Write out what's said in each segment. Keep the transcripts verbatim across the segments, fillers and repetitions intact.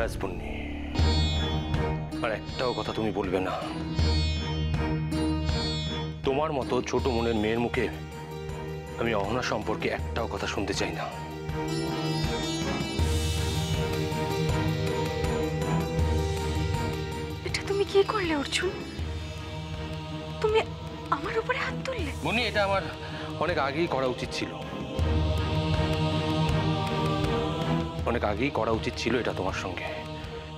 ব্যাস পুন্নি, আর একটাও কথা তুমি বলবে না। তোমার মতো ছোট মনের মেয়ের মুখে আমি অহনা সম্পর্কে একটাও কথা শুনতে চাই না। এটা তুমি কি করলে অর্জুন? তুমি আমার উপরে হাত তুললে? মুনি, এটা আমার অনেক আগেই করা উচিত ছিল। অনেক আগেই করা উচিত ছিল এটা তোমার সঙ্গে।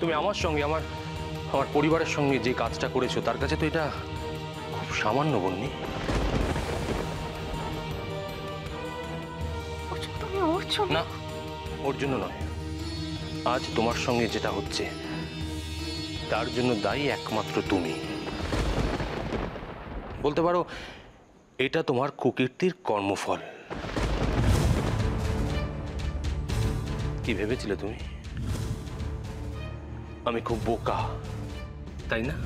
তুমি আমার সঙ্গে, আমার আমার পরিবারের সঙ্গে যে কাজটা করেছো তার কাছে তো এটা খুব সামান্য। বন্নি, না, ওর জন্য নয়। আজ তোমার সঙ্গে যেটা হচ্ছে তার জন্য দায়ী একমাত্র তুমি। বলতে পারো এটা তোমার কুকীর্তির কর্মফল। কি ভেবেছিলে তুমি আমি খুব বোকা, তাই না?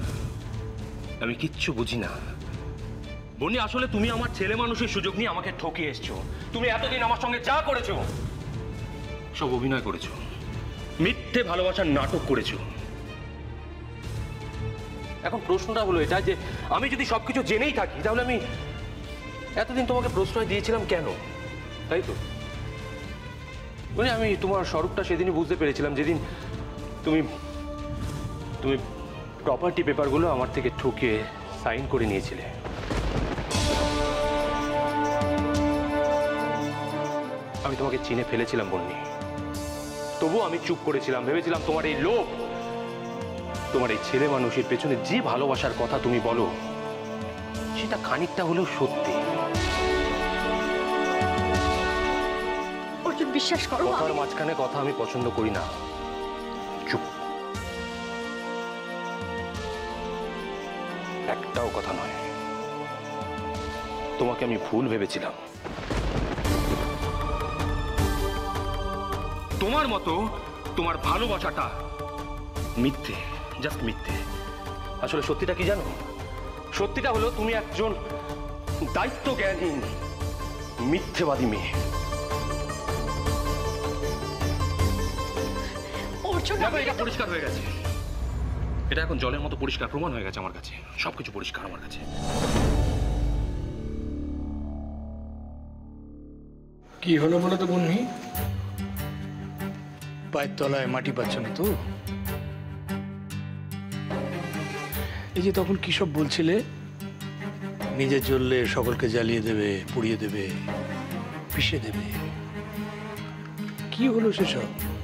আমি কিচ্ছু বুঝি না। বনি, আসলে তুমি আমার ছেলে মানুষের সুযোগ নিয়ে আমাকে ঠকিয়ে এসছো। তুমি এতদিন আমার সঙ্গে যা করেছো সব অভিনয় করেছো, মিথ্যে ভালোবাসার নাটক করেছো। এখন প্রশ্নটা হলো এটা যে আমি যদি সবকিছু জেনেই থাকি তাহলে আমি এতদিন তোমাকে প্রশ্রয় দিয়েছিলাম কেন, তাই তো? বনি, আমি তোমার স্বরূপটা সেদিনই বুঝতে পেরেছিলাম যেদিন তুমি তুমি প্রপার্টি পেপারগুলো আমার থেকে ঠকিয়ে সাইন করে নিয়েছিলে। আমি তোমাকে চিনে ফেলেছিলাম বন্নি, তবু আমি চুপ করেছিলাম। ভেবেছিলাম তোমার এই লোভ, তোমার এই ছেলে মানুষের পেছনে যে ভালোবাসার কথা তুমি বলো সেটা খানিকটা হলেও সত্যি। অর্জুন, বিশ্বাস করো, কথার মাঝখানে কথা আমি পছন্দ করি না। চুপ, একটাও কথা নয়। তোমাকে আমি ভুল ভেবেছিলাম। তোমার মতো তোমার ভালোবাসাটা মিথ্যে, জাস্ট মিথ্যে। আসলে সত্যিটা কি জানো? সত্যিটা হলো তুমি একজন দায়িত্ব জ্ঞানহীন মিথ্যেবাদী মেয়ে। এটা পরিষ্কার হয়ে গেছে, এটা এখন জলের মতো পরিষ্কার প্রমাণ হয়ে গেছে আমার কাছে। সবকিছু পরিষ্কার আমার কাছে। কি হলো বলো তো বন্নি? পায়ের তলায় মাটি পাচ্ছ না তো? এই যে তখন কি সব বলছিলে, নিজে জ্বললে সকলকে জ্বালিয়ে দেবে, পুড়িয়ে দেবে, পিষে দেবে, কি হলো সেসব?